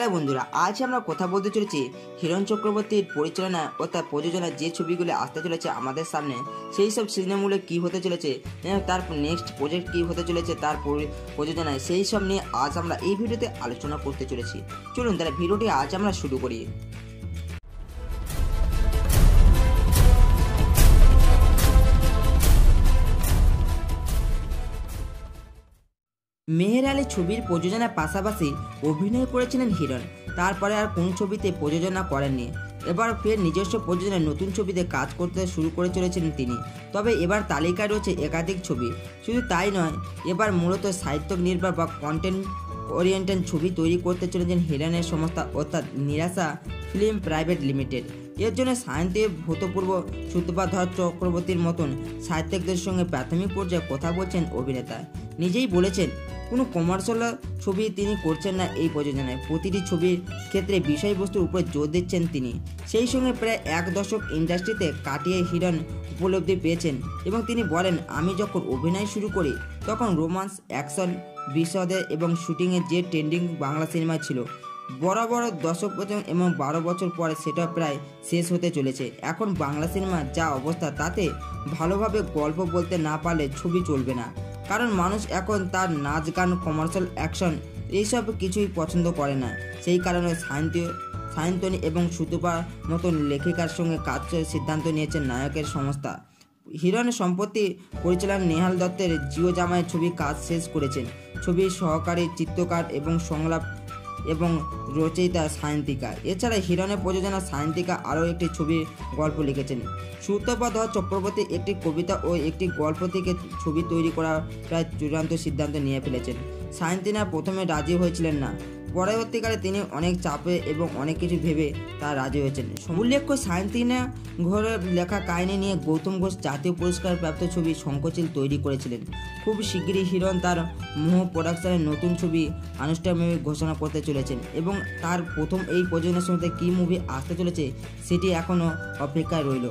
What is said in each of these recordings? Hello বন্ধুরা, আজ আমরা কথা বলতে চলেছি হিরণ চক্রবর্তীর পরিচালনা অর্থাৎ প্রযোজনা যে ছবিগুলো আসতে চলেছে আমাদের সামনে, সেই সব সিনেমাগুলো কী হতে চলেছে, তার নেক্সট প্রজেক্ট কী হতে চলেছে তার প্রযোজনায়, সেই সব নিয়ে আজ আমরা এই ভিডিওতে আলোচনা করতে চলেছি। চলুন তাহলে ভিডিওটি আজ আমরা শুরু করি। মেহের আলী ছবির প্রযোজনার পাশাপাশি অভিনয় করেছিলেন হিরণ। তারপরে আর কোন ছবিতে প্রযোজনা করেননি। এবার ফের নিজস্ব প্রযোজনায় নতুন ছবিতে কাজ করতে শুরু করে চলেছিলেন তিনি। তবে এবার তালিকায় রয়েছে একাধিক ছবি। শুধু তাই নয়, এবার মূলত সাহিত্য নির্ভর বা কন্টেন্ট ওরিয়েন্টেড ছবি তৈরি করতে চলেছেন হিরণের সংস্থা অর্থাৎ নিরাশা ফিল্ম প্রাইভেট লিমিটেড। এর জন্য সাহিত্যে ভূতপূর্ব সূত্রপাধর চক্রবর্তীর মতন সাহিত্যিকদের সঙ্গে প্রাথমিক পর্যায়ে কথা বলছেন অভিনেতা। নিজেই বলেছেন কোনো কমার্শিয়াল ছবি তিনি করছেন না। এই প্রযোজনায় প্রতিটি ছবির ক্ষেত্রে বিষয়বস্তুর উপর জোর দিচ্ছেন তিনি। সেই সঙ্গে প্রায় এক দশক ইন্ডাস্ট্রিতে কাটিয়ে হিরণ উপলব্ধি পেয়েছেন এবং তিনি বলেন, আমি যখন অভিনয় শুরু করি তখন রোমান্স, অ্যাকশন, বিষদে এবং শুটিংয়ের যে ট্রেন্ডিং বাংলা সিনেমা ছিল বড় বড় দশক পর্যন্ত এবং 12 বছর পরে সেটা প্রায় শেষ হতে চলেছে। এখন বাংলা সিনেমার যা অবস্থা তাতে ভালোভাবে গল্প বলতে না পারলে ছবি চলবে না, কারণ মানুষ এখন তার নাচ, গান, কমার্শিয়াল, অ্যাকশন এইসব কিছুই পছন্দ করে না। সেই কারণে সায়ন্তনী এবং সুতপার মতন লেখিকার সঙ্গে কাজ সিদ্ধান্ত নিয়েছেন নায়কের সংস্থা। হিরণ সম্প্রতি পরিচালক নেহাল দত্তের জিও জামায় ছবি কাজ শেষ করেছেন। ছবির সহকারী চিত্রকার এবং সংলাপ এবং রচয়িতা সায়ন্তিকা। এছাড়া হিরণের প্রযোজনা সায়ন্তিকা আরও একটি ছবির গল্প লিখেছেন। সূত্রপাত চক্রবর্তী একটি কবিতা ও একটি গল্প থেকে ছবি তৈরি করার প্রায় চূড়ান্ত সিদ্ধান্ত নিয়ে ফেলেছেন। সায়ন্তিনা প্রথমে রাজি হয়েছিলেন না, পরবর্তীকালে তিনি অনেক চাপে এবং অনেক কিছু ভেবে তা রাজি হয়েছেন। উল্লেখ্য, সায়ন্তিনা ঘোষের লেখা কাহিনী নিয়ে গৌতম ঘোষ জাতীয় পুরস্কার প্রাপ্ত ছবি সংকোচিল তৈরি করেছিলেন। খুব শিগগিরই হিরণ তার মোহ প্রোডাকশনের নতুন ছবি আনুষ্ঠানিকভাবে ঘোষণা করতে চলেছেন এবং তার প্রথম এই প্রযোজনার সঙ্গে কী মুভি আসতে চলেছে সেটি এখনও অপেক্ষায় রইল।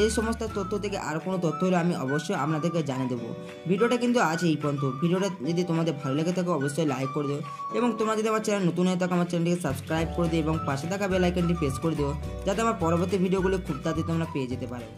এই সমস্ত তথ্য থেকে আর কোনো তথ্য হলে আমি অবশ্যই আপনাদেরকে জানিয়ে দেবো। ভিডিওটা কিন্তু আজ এই পর্যন্ত। ভিডিওটা যদি তোমাদের ভালো লেগে থাকে অবশ্যই লাইক করে দিও এবং তোমরা যদি আমার চ্যানেল নতুন হয়ে থাকে আমার চ্যানেলটিকে সাবস্ক্রাইব করে দিও এবং পাশে থাকা বেল আইকনটি প্রেস করে দিও, যাতে আমার পরবর্তী ভিডিওগুলো খুব তাড়াতাড়ি তোমরা পেয়ে যেতে পারো।